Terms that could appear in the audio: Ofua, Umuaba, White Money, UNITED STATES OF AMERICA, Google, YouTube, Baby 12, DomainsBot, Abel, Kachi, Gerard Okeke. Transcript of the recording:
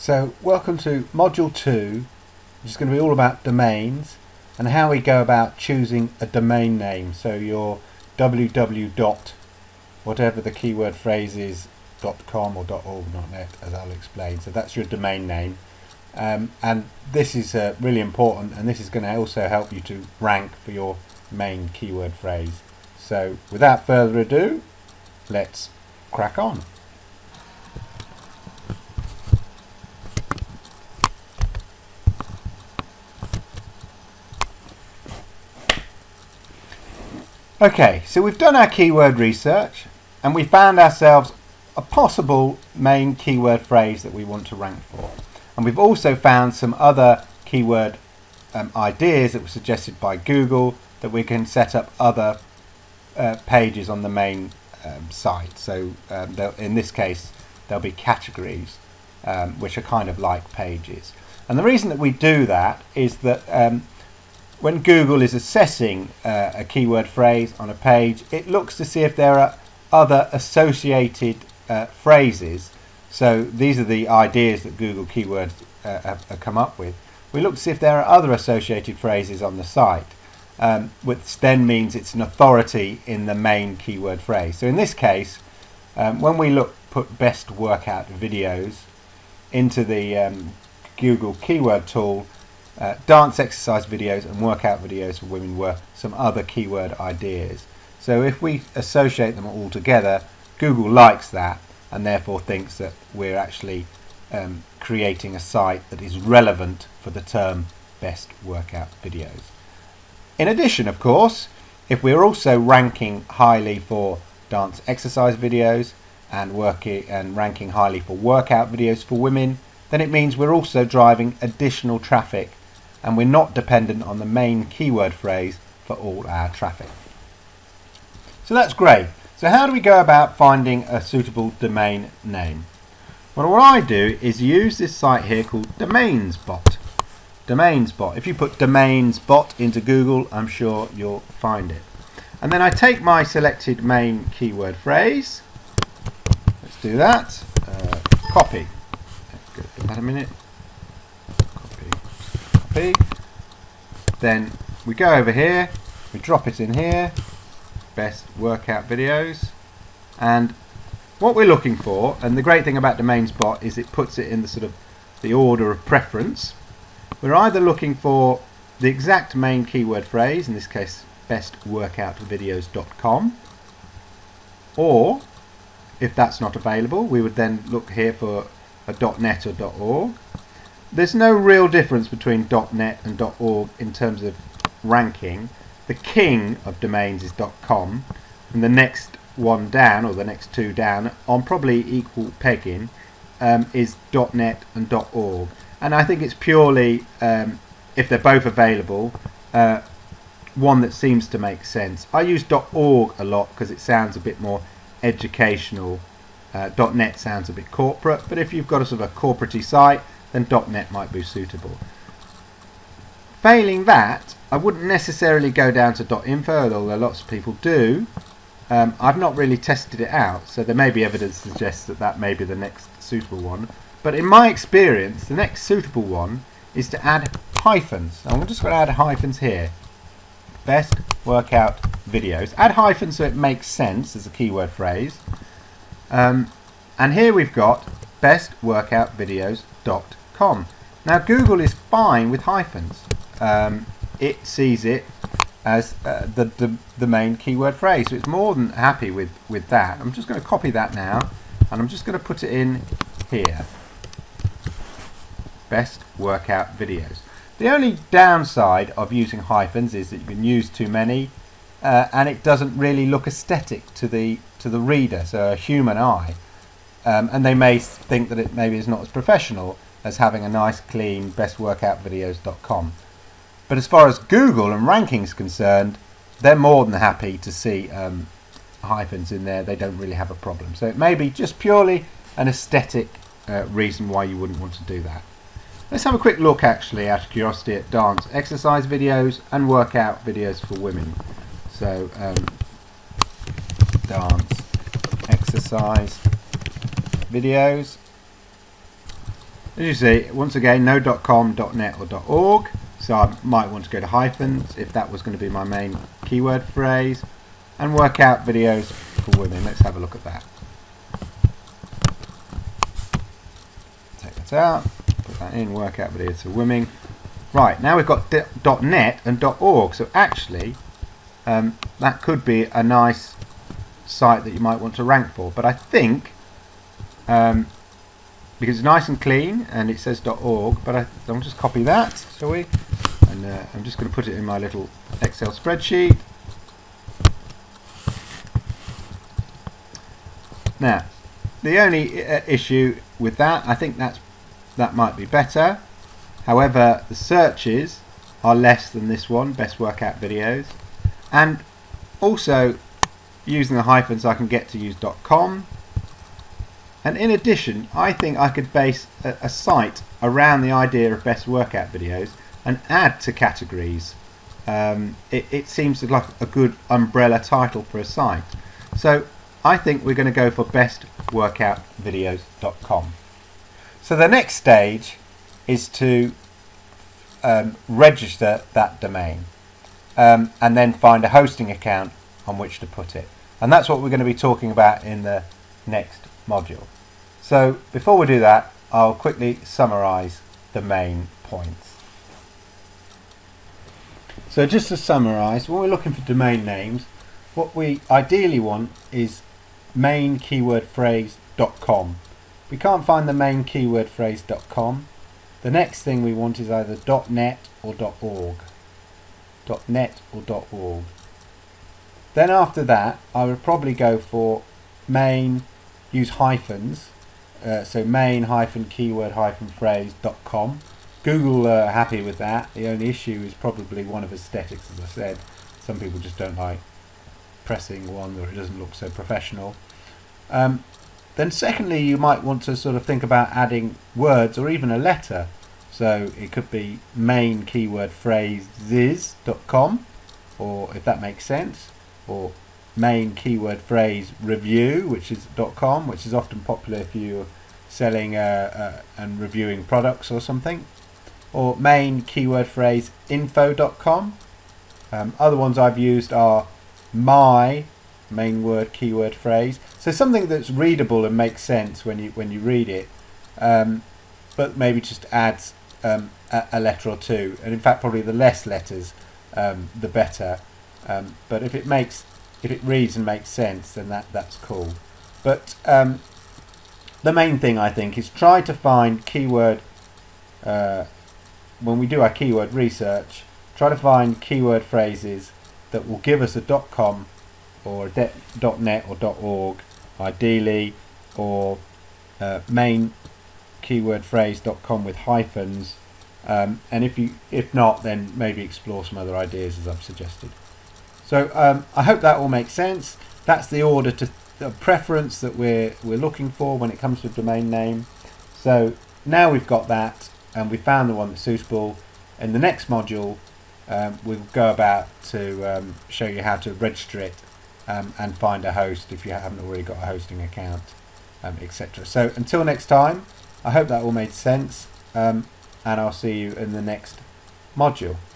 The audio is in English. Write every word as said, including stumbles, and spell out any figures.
So welcome to module two, which is going to be all about domains and how we go about choosing a domain name. So your www dot whatever the keyword phrase is, .com or .org, .net, as I'll explain. So that's your domain name, um, and this is uh, really important, and this is going to also help you to rank for your main keyword phrase. So without further ado, let's crack on. Okay, so we've done our keyword research and we found ourselves a possible main keyword phrase that we want to rank for. And we've also found some other keyword um, ideas that were suggested by Google that we can set up other uh, pages on the main um, site. So um, in this case, there'll be categories, um, which are kind of like pages. And the reason that we do that is that um, when Google is assessing uh, a keyword phrase on a page, it looks to see if there are other associated uh, phrases. So these are the ideas that Google Keywords uh, have, have come up with. We look to see if there are other associated phrases on the site, um, which then means it's an authority in the main keyword phrase. So in this case, um, when we look put best workout videos into the um, Google keyword tool, Uh, dance exercise videos and workout videos for women were some other keyword ideas. So if we associate them all together, Google likes that and therefore thinks that we're actually um, creating a site that is relevant for the term best workout videos. In addition, of course, if we're also ranking highly for dance exercise videos and, work and ranking highly for workout videos for women, then it means we're also driving additional traffic and we're not dependent on the main keyword phrase for all our traffic. So that's great. So how do we go about finding a suitable domain name? Well, what I do is use this site here called DomainsBot. DomainsBot. If you put DomainsBot into Google, I'm sure you'll find it. And then I take my selected main keyword phrase. Let's do that. Uh, copy. Let's give that a minute. Copy. Then we go over here, we drop it in here, best workout videos, and what we're looking for, and the great thing about DomainsBot is it puts it in the sort of the order of preference. We're either looking for the exact main keyword phrase, in this case best workout videos dot com, or if that's not available, we would then look here for a .net or .org. There's no real difference between .net and .org in terms of ranking. The king of domains is .com, and the next one down, or the next two down, on probably equal pegging, um, is .net and .org. And I think it's purely, um, if they're both available, uh, one that seems to make sense. I use .org a lot because it sounds a bit more educational. Uh, .net sounds a bit corporate, but if you've got a sort of a corporate-y site, then .net might be suitable. Failing that, I wouldn't necessarily go down to .info, although lots of people do. Um, I've not really tested it out, so there may be evidence to suggest that that may be the next suitable one. But in my experience, the next suitable one is to add hyphens. I'm just going to add hyphens here. Best workout videos. Add hyphens so it makes sense as a keyword phrase. Um, and here we've got best workout videos dot com. Now Google is fine with hyphens. Um, it sees it as uh, the, the, the main keyword phrase, so it's more than happy with, with that. I'm just going to copy that now and I'm just going to put it in here. Best workout videos. The only downside of using hyphens is that you can use too many uh, and it doesn't really look aesthetic to the to the reader, so a human eye, um, and they may think that it maybe is not as professional as having a nice clean best workout videos dot com. But as far as Google and ranking is concerned, they're more than happy to see um, hyphens in there. They don't really have a problem, so it may be just purely an aesthetic uh, reason why you wouldn't want to do that. Let's have a quick look, actually, out of curiosity, at dance exercise videos and workout videos for women. So um, dance exercise videos As you see, once again, no .com, .net or .org, so I might want to go to hyphens if that was going to be my main keyword phrase, and workout videos for women. Let's have a look at that. Take that out, put that in, workout videos for women. Right, now we've got .net and .org, so actually um, that could be a nice site that you might want to rank for, but I think um, because it's nice and clean and it says .org, but I, I'll just copy that, shall we? And uh, I'm just going to put it in my little Excel spreadsheet. Now, the only uh, issue with that, I think that's that might be better. However, the searches are less than this one, best workout videos, and also using the hyphens I can get to use .com, and in addition I think I could base a, a site around the idea of best workout videos and add to categories. Um, it, it seems like a good umbrella title for a site, so I think we're going to go for best workout videos dot com. So the next stage is to um, register that domain um, and then find a hosting account on which to put it, and that's what we're going to be talking about in the next module. So before we do that, I'll quickly summarize the main points. So just to summarize, when we're looking for domain names, what we ideally want is main keyword phrase .com. We can't find the main keyword phrase .com. The next thing we want is either .net or .org. .net or .org. Then after that, I would probably go for main, use hyphens, uh, so main hyphen keyword hyphen phrase .com. Google are happy with that. The only issue is probably one of aesthetics, as I said. Some people just don't like pressing one, or it doesn't look so professional. Um, Then secondly, you might want to sort of think about adding words or even a letter. So it could be main keyword phrases dot com, or if that makes sense, or main keyword phrase review, which is .com, which is often popular if you're selling uh, uh, and reviewing products or something, or main keyword phrase info dot com. Um, other ones I've used are my main word keyword phrase, so something that's readable and makes sense when you when you read it, um, but maybe just adds um, a, a letter or two, and in fact probably the less letters um, the better, um, but if it makes if it reads and makes sense, then that that's cool. But um, the main thing I think is try to find keyword uh, when we do our keyword research, try to find keyword phrases that will give us a .com or .net or .org ideally, or uh, main keyword phrase dot com with hyphens, um, and if you if not, then maybe explore some other ideas as I've suggested. So um, I hope that all makes sense. That's the order to the preference that we're we're looking for when it comes to domain name. So now we've got that, and we found the one that's suitable. In the next module um, we'll go about to um, show you how to register it Um, and find a host if you haven't already got a hosting account, um, et cetera. So until next time, I hope that all made sense, um, and I'll see you in the next module.